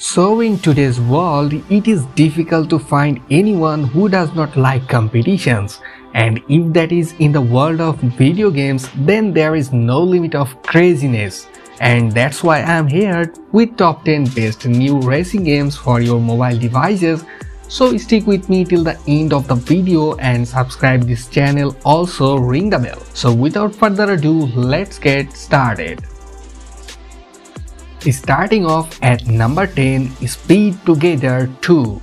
So in today's world, it is difficult to find anyone who does not like competitions. And if that is in the world of video games, then there is no limit of craziness. And that's why I'm here with top 10 best new racing games for your mobile devices. So stick with me till the end of the video and subscribe this channel, also ring the bell. So without further ado, let's get started. Starting off at number 10, Speed Together 2.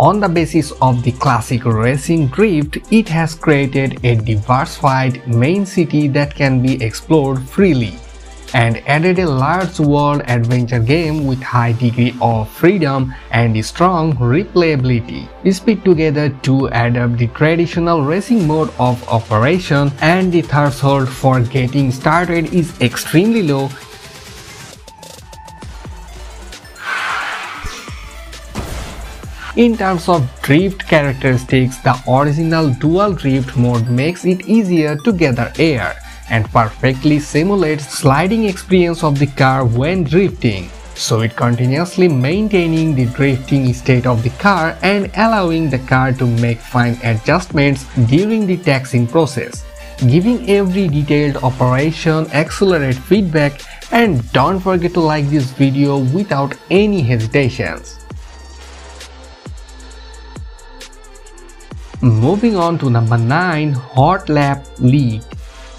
On the basis of the classic racing drift, it has created a diversified main city that can be explored freely, and added a large world adventure game with high degree of freedom and strong replayability. Speed Together 2 adopts the traditional racing mode of operation, and the threshold for getting started is extremely low. In terms of drift characteristics, the original dual drift mode makes it easier to gather air and perfectly simulates sliding experience of the car when drifting, so it continuously maintaining the drifting state of the car and allowing the car to make fine adjustments during the taxiing process, giving every detailed operation accelerate feedback. And don't forget to like this video without any hesitations. Moving on to number 9, Hotlap League.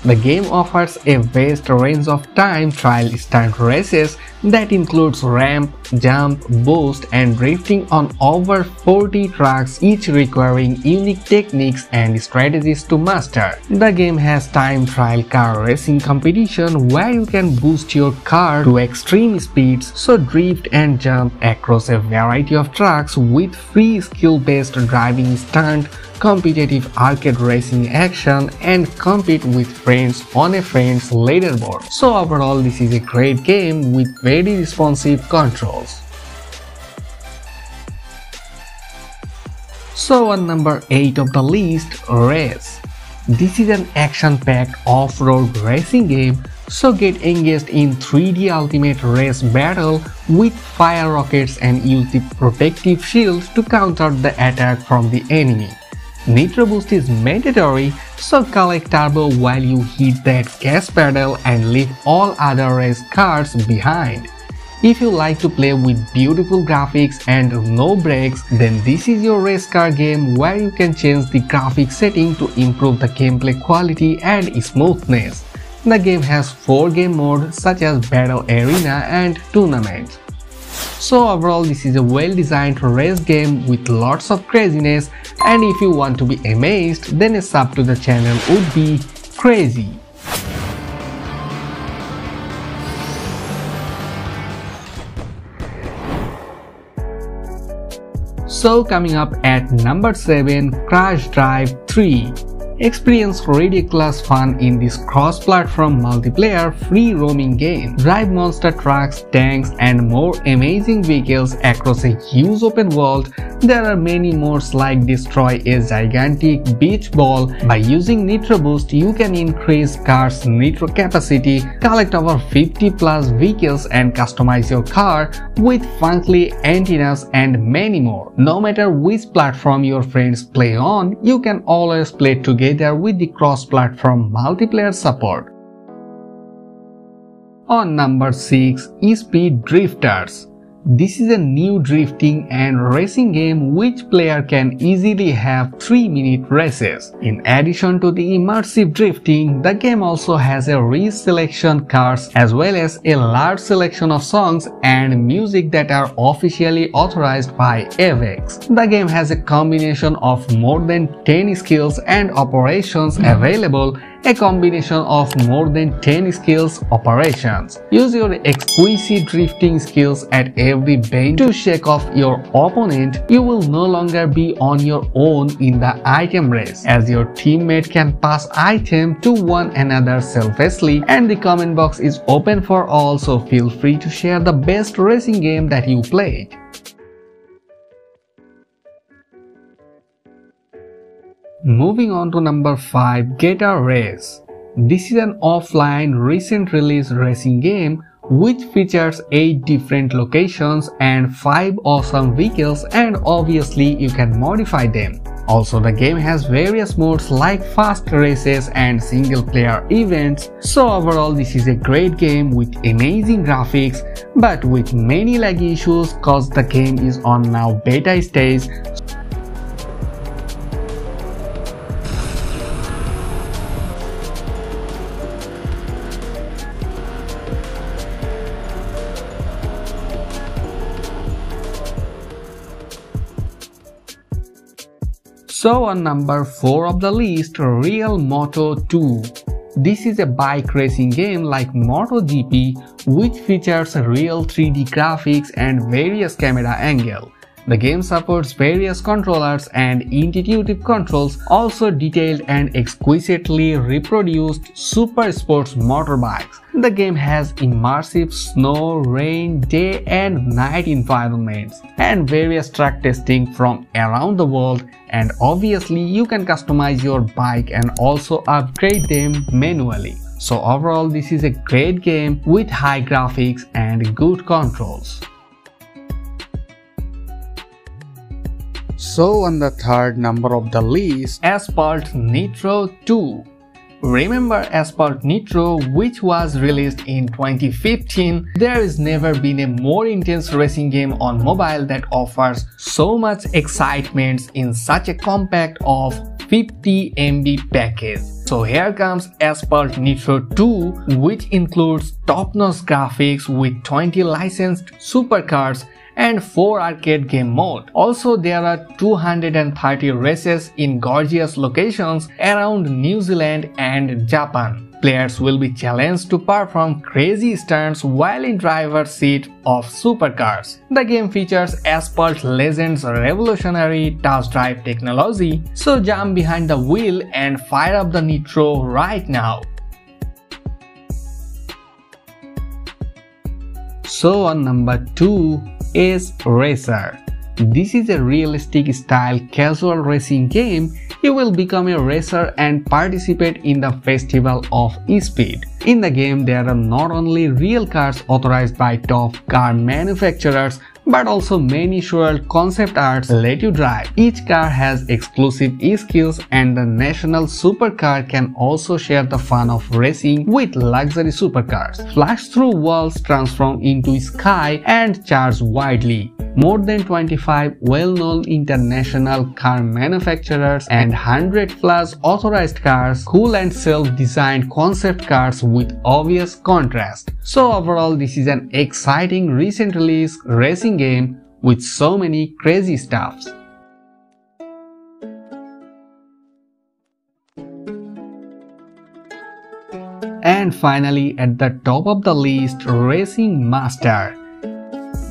The game offers a vast range of time trial stunt races that includes ramp, jump, boost and drifting on over 40 tracks, each requiring unique techniques and strategies to master. The game has time trial car racing competition where you can boost your car to extreme speeds, so drift and jump across a variety of tracks with free skill-based driving stunt, competitive arcade racing action and compete with friends on a friend's leaderboard. So overall, this is a great game with very responsive controls. So on number 8 of the list, Race. This is an action-packed off-road racing game, so get engaged in 3D ultimate race battle with fire rockets and use the protective shield to counter the attack from the enemy. Nitro boost is mandatory, so collect turbo while you hit that gas pedal and leave all other race cars behind. If you like to play with beautiful graphics and no brakes, then this is your race car game where you can change the graphic setting to improve the gameplay quality and smoothness. The game has 4 game modes such as Battle Arena and Tournament. So overall, this is a well-designed race game with lots of craziness, and if you want to be amazed, then a sub to the channel would be crazy. So coming up at number 7, Crash Drive 3. Experience ridiculous fun in this cross-platform multiplayer free-roaming game. Drive monster trucks, tanks and more amazing vehicles across a huge open world. There are many modes like destroy a gigantic beach ball. By using nitro boost, you can increase car's nitro capacity, collect over 50 plus vehicles and customize your car with funky antennas and many more. No matter which platform your friends play on, you can always play together with the cross-platform multiplayer support. On number 6, Speed Drifters. This is a new drifting and racing game which player can easily have 3-minute races. In addition to the immersive drifting, the game also has a rich selection cars as well as a large selection of songs and music that are officially authorized by Avex. The game has a combination of more than 10 skills and operations available, a combination of more than 10 skills operations. Use your exquisite drifting skills at every bend to shake off your opponent. You will no longer be on your own in the item race, as your teammate can pass items to one another selflessly, and the comment box is open for all, so feel free to share the best racing game that you played. Moving on to number 5, Geta Race. This is an offline recent release racing game which features 8 different locations and 5 awesome vehicles, and obviously you can modify them. Also, the game has various modes like fast races and single player events, so overall this is a great game with amazing graphics, but with many lag issues cause the game is on now beta stage. So on number 4 of the list, Real Moto 2. This is a bike racing game like MotoGP which features real 3D graphics and various camera angles. The game supports various controllers and intuitive controls, also detailed and exquisitely reproduced super sports motorbikes. The game has immersive snow, rain, day and night environments and various track testing from around the world, and obviously you can customize your bike and also upgrade them manually. So overall this is a great game with high graphics and good controls. So on the third number of the list, Asphalt Nitro 2. Remember Asphalt Nitro, which was released in 2015? There has never been a more intense racing game on mobile that offers so much excitement in such a compact of 50 MB package. So here comes Asphalt Nitro 2, which includes top-notch graphics with 20 licensed supercars and 4 arcade game mode. Also, there are 230 races in gorgeous locations around New Zealand and Japan. Players will be challenged to perform crazy stunts while in driver's seat of supercars. The game features Asphalt Legends' revolutionary test drive technology, so jump behind the wheel and fire up the nitro right now. So on number 2 is Racer. This is a realistic style casual racing game. You will become a racer and participate in the Festival of E-Speed. In the game, there are not only real cars authorized by top car manufacturers, but also many surreal concept arts let you drive. Each car has exclusive skills, and the national supercar can also share the fun of racing with luxury supercars. Flash through walls, transform into sky, and charge widely. More than 25 well-known international car manufacturers and 100+ authorized cars, cool and self-designed concept cars with obvious contrast. So overall, this is an exciting recent release racing game with so many crazy stuffs. And finally, at the top of the list, Racing Master.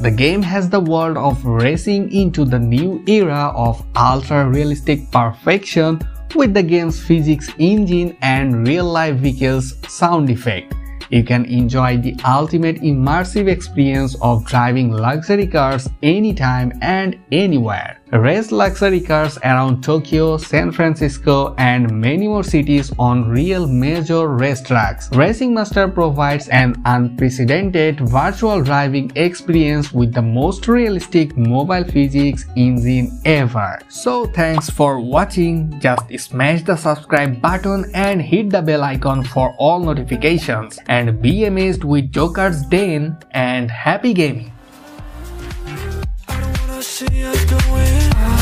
The game has the world of racing into the new era of ultra-realistic perfection with the game's physics engine and real-life vehicles sound effect. You can enjoy the ultimate immersive experience of driving luxury cars anytime and anywhere. Race luxury cars around Tokyo, San Francisco, and many more cities on real major racetracks. Racing Master provides an unprecedented virtual driving experience with the most realistic mobile physics engine ever. So thanks for watching. Just smash the subscribe button and hit the bell icon for all notifications. And be amazed with Joker's Den, and happy gaming! See us doing